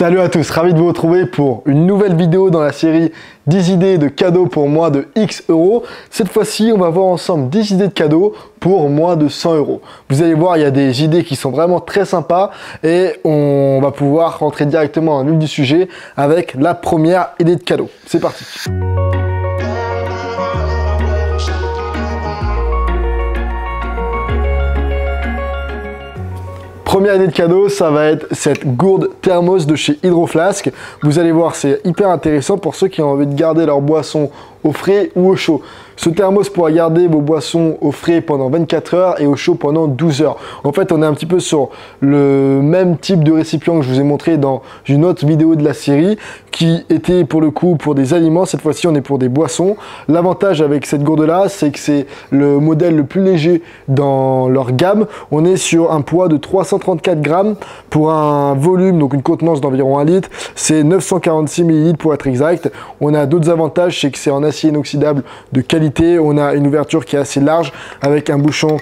Salut à tous, ravi de vous retrouver pour une nouvelle vidéo dans la série 10 idées de cadeaux pour moins de X euros. Cette fois-ci, on va voir ensemble 10 idées de cadeaux pour moins de 100 euros. Vous allez voir, il y a des idées qui sont vraiment très sympas et on va pouvoir rentrer directement dans le vif du sujet avec la première idée de cadeau. C'est parti! Première idée de cadeau, ça va être cette gourde thermos de chez Hydroflask. Vous allez voir, c'est hyper intéressant pour ceux qui ont envie de garder leur boisson au frais ou au chaud. Ce thermos pourra garder vos boissons au frais pendant 24 heures et au chaud pendant 12 heures. En fait, on est un petit peu sur le même type de récipient que je vous ai montré dans une autre vidéo de la série qui était pour le coup pour des aliments. Cette fois-ci, on est pour des boissons. L'avantage avec cette gourde-là, c'est que c'est le modèle le plus léger dans leur gamme. On est sur un poids de 334 grammes pour un volume, donc une contenance d'environ 1 litre. C'est 946 ml pour être exact. On a d'autres avantages, c'est que c'est en acier inoxydable de qualité. On a une ouverture qui est assez large avec un bouchon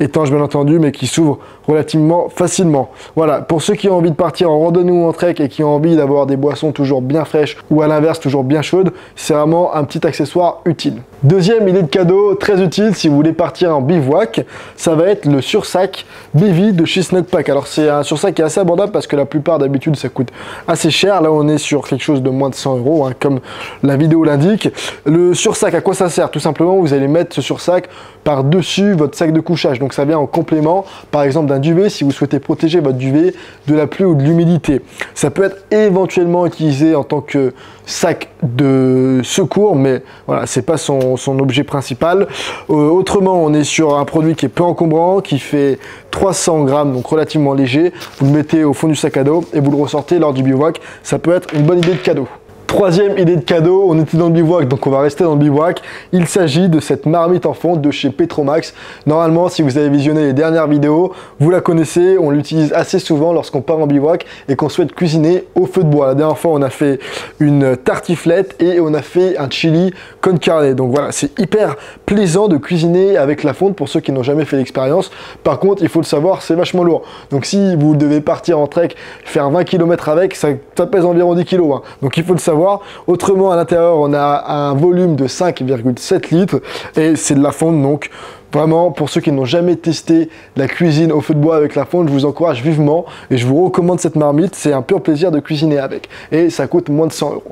étanche bien entendu, mais qui s'ouvre relativement facilement. Voilà, pour ceux qui ont envie de partir en randonnée ou en trek et qui ont envie d'avoir des boissons toujours bien fraîches ou à l'inverse toujours bien chaudes, c'est vraiment un petit accessoire utile. Deuxième idée de cadeau très utile si vous voulez partir en bivouac, ça va être le sursac Bivy de chez Snackpack. Alors c'est un sursac qui est assez abordable parce que la plupart d'habitude ça coûte assez cher. Là on est sur quelque chose de moins de 100 euros, hein, comme la vidéo l'indique. Le sursac, à quoi ça sert? Tout simplement, vous allez mettre ce sursac par-dessus votre sac de couchage. Donc ça vient en complément, par exemple, d'un duvet si vous souhaitez protéger votre duvet de la pluie ou de l'humidité. Ça peut être éventuellement utilisé en tant que sac de secours, mais voilà, c'est pas son objet principal. Autrement, on est sur un produit qui est peu encombrant, qui fait 300 grammes, donc relativement léger. Vous le mettez au fond du sac à dos et vous le ressortez lors du bivouac. Ça peut être une bonne idée de cadeau. Troisième idée de cadeau, on était dans le bivouac, donc on va rester dans le bivouac. Il s'agit de cette marmite en fonte de chez Petromax. Normalement, si vous avez visionné les dernières vidéos, vous la connaissez, on l'utilise assez souvent lorsqu'on part en bivouac et qu'on souhaite cuisiner au feu de bois. La dernière fois, on a fait une tartiflette et on a fait un chili con carne. Donc voilà, c'est hyper plaisant de cuisiner avec la fonte pour ceux qui n'ont jamais fait l'expérience. Par contre, il faut le savoir, c'est vachement lourd. Donc si vous devez partir en trek, faire 20 km avec, ça pèse environ 10 kg. Hein. Donc il faut le savoir. Autrement, à l'intérieur, on a un volume de 5,7 litres et c'est de la fonte, donc vraiment, pour ceux qui n'ont jamais testé la cuisine au feu de bois avec la fonte, je vous encourage vivement et je vous recommande cette marmite. C'est un pur plaisir de cuisiner avec et ça coûte moins de 100 euros.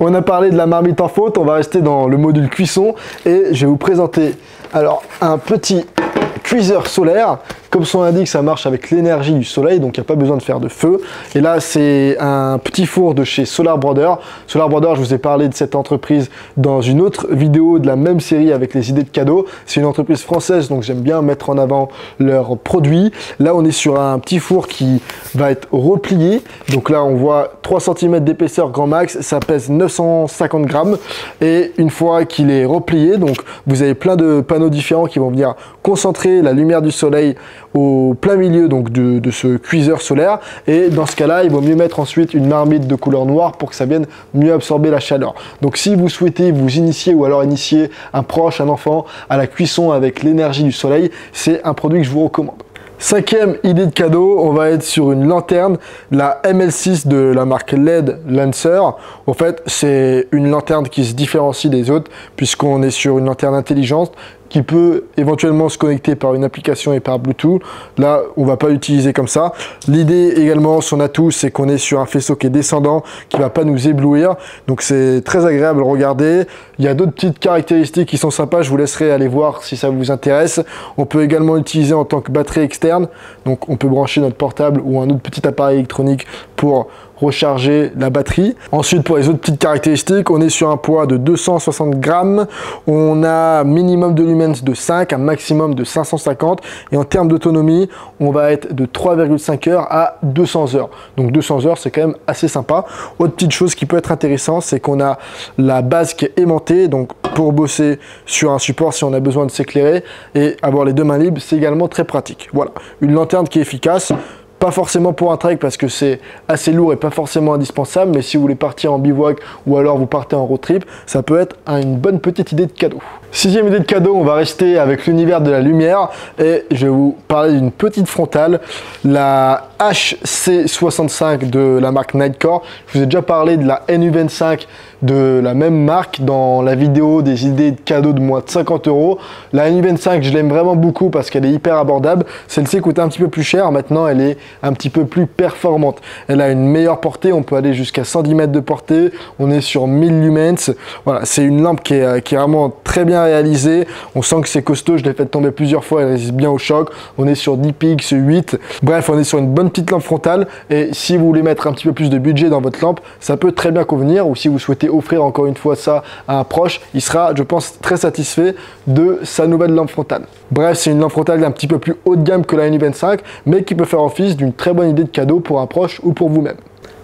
On a parlé de la marmite en fonte, on va rester dans le module cuisson et je vais vous présenter alors un petit cuiseur solaire. Comme son indique, ça marche avec l'énergie du soleil, donc il n'y a pas besoin de faire de feu. Et là, c'est un petit four de chez Solar Brother. Solar Brother, je vous ai parlé de cette entreprise dans une autre vidéo de la même série avec les idées de cadeaux. C'est une entreprise française, donc j'aime bien mettre en avant leurs produits. Là, on est sur un petit four qui va être replié. Donc là, on voit 3 cm d'épaisseur grand max, ça pèse 950 grammes. Et une fois qu'il est replié, donc vous avez plein de panneaux différents qui vont venir concentrer la lumière du soleil au plein milieu donc de ce cuiseur solaire, et dans ce cas là il vaut mieux mettre ensuite une marmite de couleur noire pour que ça vienne mieux absorber la chaleur. Donc si vous souhaitez vous initier ou alors initier un proche, un enfant à la cuisson avec l'énergie du soleil, c'est un produit que je vous recommande. Cinquième idée de cadeau, on va être sur une lanterne, la ML6 de la marque LED Lancer. En fait, c'est une lanterne qui se différencie des autres puisqu'on est sur une lanterne intelligente qui peut éventuellement se connecter par une application et par Bluetooth. Là, on va pas l'utiliser comme ça. L'idée également, son atout, c'est qu'on est sur un faisceau qui est descendant, qui va pas nous éblouir. Donc c'est très agréable à regarder. Il y a d'autres petites caractéristiques qui sont sympas. Je vous laisserai aller voir si ça vous intéresse. On peut également l'utiliser en tant que batterie externe. Donc on peut brancher notre portable ou un autre petit appareil électronique pour recharger la batterie. Ensuite, pour les autres petites caractéristiques, on est sur un poids de 260 grammes, on a minimum de lumens de 5, un maximum de 550, et en termes d'autonomie, on va être de 3,5 heures à 200 heures. Donc 200 heures, c'est quand même assez sympa. Autre petite chose qui peut être intéressante, c'est qu'on a la base qui est aimantée, donc pour bosser sur un support si on a besoin de s'éclairer, et avoir les deux mains libres, c'est également très pratique. Voilà, une lanterne qui est efficace, pas forcément pour un trek parce que c'est assez lourd et pas forcément indispensable, mais si vous voulez partir en bivouac ou alors vous partez en road trip, ça peut être une bonne petite idée de cadeau. Sixième idée de cadeau, on va rester avec l'univers de la lumière et je vais vous parler d'une petite frontale, la HC65 de la marque Nightcore. Je vous ai déjà parlé de la NU25 de la même marque dans la vidéo des idées de cadeaux de moins de 50 €. La NU25, je l'aime vraiment beaucoup parce qu'elle est hyper abordable. Celle-ci coûtait un petit peu plus cher, maintenant elle est un petit peu plus performante. Elle a une meilleure portée, on peut aller jusqu'à 110 mètres de portée, on est sur 1000 lumens. Voilà, c'est une lampe qui est vraiment très bien réalisée, on sent que c'est costaud, je l'ai fait tomber plusieurs fois, elle résiste bien au choc. On est sur 10 pics, 8, bref on est sur une bonne petite lampe frontale et si vous voulez mettre un petit peu plus de budget dans votre lampe, ça peut très bien convenir, ou si vous souhaitez offrir encore une fois ça à un proche, il sera je pense très satisfait de sa nouvelle lampe frontale. Bref, c'est une lampe frontale un petit peu plus haut de gamme que la NU25 mais qui peut faire office d'une très bonne idée de cadeau pour un proche ou pour vous-même.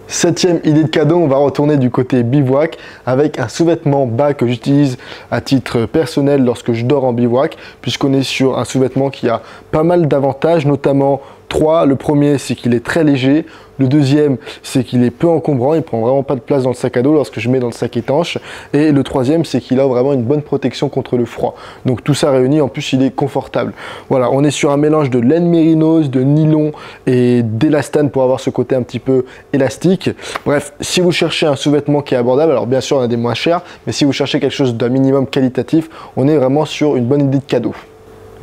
Septième idée de cadeau, on va retourner du côté bivouac avec un sous-vêtement bas que j'utilise à titre personnel lorsque je dors en bivouac, puisqu'on est sur un sous-vêtement qui a pas mal d'avantages, notamment 3. Le premier, c'est qu'il est très léger. Le deuxième, c'est qu'il est peu encombrant, il prend vraiment pas de place dans le sac à dos lorsque je mets dans le sac étanche. Et le troisième, c'est qu'il a vraiment une bonne protection contre le froid. Donc tout ça réuni, en plus il est confortable. Voilà, on est sur un mélange de laine mérinos, de nylon et d'élastane pour avoir ce côté un petit peu élastique. Bref, si vous cherchez un sous-vêtement qui est abordable, alors bien sûr on a des moins chers, mais si vous cherchez quelque chose d'un minimum qualitatif, on est vraiment sur une bonne idée de cadeau.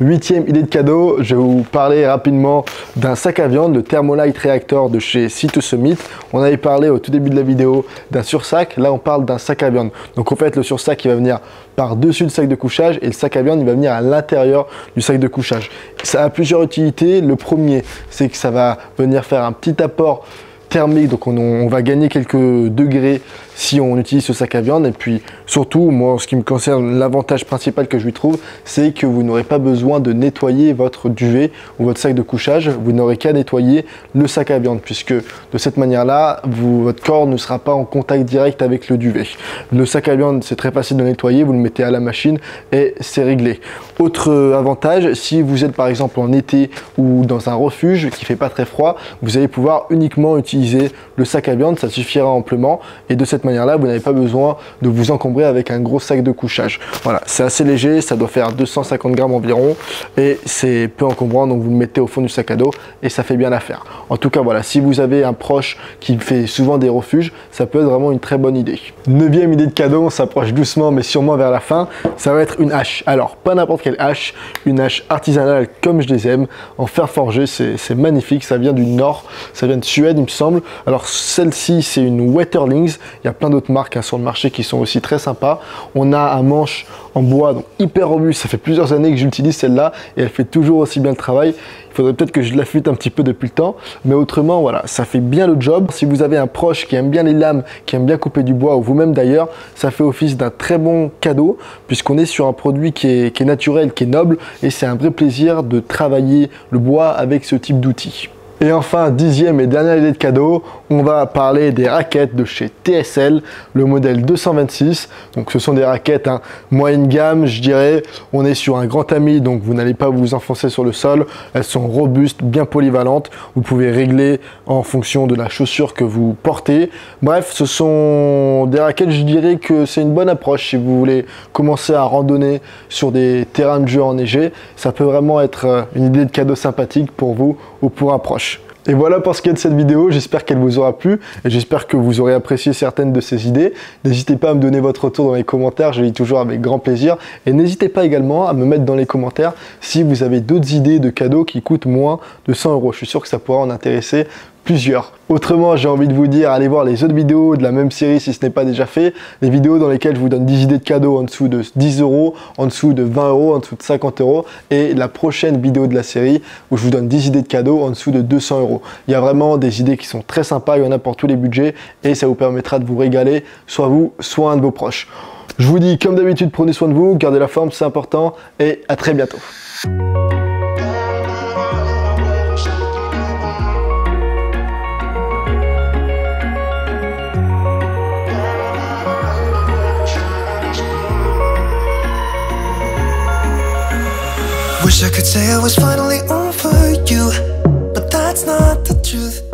Huitième idée de cadeau, je vais vous parler rapidement d'un sac à viande, le Thermolite Reactor de chez Sea to Summit. On avait parlé au tout début de la vidéo d'un sursac, là on parle d'un sac à viande. Donc en fait le sursac il va venir par-dessus le sac de couchage et le sac à viande il va venir à l'intérieur du sac de couchage. Ça a plusieurs utilités, le premier c'est que ça va venir faire un petit apport thermique, donc on va gagner quelques degrés si on utilise ce sac à viande. Et puis surtout, moi en ce qui me concerne, l'avantage principal que je lui trouve, c'est que vous n'aurez pas besoin de nettoyer votre duvet ou votre sac de couchage, vous n'aurez qu'à nettoyer le sac à viande, puisque de cette manière là, votre corps ne sera pas en contact direct avec le duvet. Le sac à viande, c'est très facile de nettoyer, vous le mettez à la machine et c'est réglé. Autre avantage, si vous êtes par exemple en été ou dans un refuge qui fait pas très froid, vous allez pouvoir uniquement utiliser le sac à viande, ça suffira amplement et de cette manière là vous n'avez pas besoin de vous encombrer avec un gros sac de couchage. Voilà, c'est assez léger, ça doit faire 250 grammes environ et c'est peu encombrant, donc vous le mettez au fond du sac à dos et ça fait bien l'affaire. En tout cas voilà, si vous avez un proche qui fait souvent des refuges, ça peut être vraiment une très bonne idée. Neuvième idée de cadeau, on s'approche doucement mais sûrement vers la fin, ça va être une hache. Alors pas n'importe quelle hache, une hache artisanale comme je les aime, en fer forgé, c'est magnifique, ça vient du nord, ça vient de Suède il me semble. Alors celle-ci c'est une Wetterlings, il y a plein d'autres marques hein, sur le marché qui sont aussi très sympas. On a un manche en bois donc hyper robuste, ça fait plusieurs années que j'utilise celle-là et elle fait toujours aussi bien le travail. Il faudrait peut-être que je l'affûte un petit peu depuis le temps, mais autrement voilà, ça fait bien le job. Si vous avez un proche qui aime bien les lames, qui aime bien couper du bois, ou vous-même d'ailleurs, ça fait office d'un très bon cadeau puisqu'on est sur un produit qui est naturel, qui est noble et c'est un vrai plaisir de travailler le bois avec ce type d'outil. Et enfin, dixième et dernière idée de cadeau, on va parler des raquettes de chez TSL, le modèle 226. Donc ce sont des raquettes hein, moyenne gamme, je dirais. On est sur un grand ami, donc vous n'allez pas vous enfoncer sur le sol. Elles sont robustes, bien polyvalentes. Vous pouvez régler en fonction de la chaussure que vous portez. Bref, ce sont des raquettes, je dirais que c'est une bonne approche. Si vous voulez commencer à randonner sur des terrains de jeu enneigés, ça peut vraiment être une idée de cadeau sympathique pour vous ou pour un proche. Et voilà pour ce qui est de cette vidéo, j'espère qu'elle vous aura plu et j'espère que vous aurez apprécié certaines de ces idées. N'hésitez pas à me donner votre retour dans les commentaires, je les lis toujours avec grand plaisir. Et n'hésitez pas également à me mettre dans les commentaires si vous avez d'autres idées de cadeaux qui coûtent moins de 100 €. Je suis sûr que ça pourra en intéresser plusieurs. Autrement, j'ai envie de vous dire, allez voir les autres vidéos de la même série si ce n'est pas déjà fait. Les vidéos dans lesquelles je vous donne 10 idées de cadeaux en dessous de 10 €, en dessous de 20 €, en dessous de 50 €. Et la prochaine vidéo de la série où je vous donne 10 idées de cadeaux en dessous de 200 €. Il y a vraiment des idées qui sont très sympas, il y en a pour tous les budgets et ça vous permettra de vous régaler, soit vous, soit un de vos proches. Je vous dis comme d'habitude, prenez soin de vous, gardez la forme, c'est important et à très bientôt. Wish I could say it was finally over you, but that's not the truth.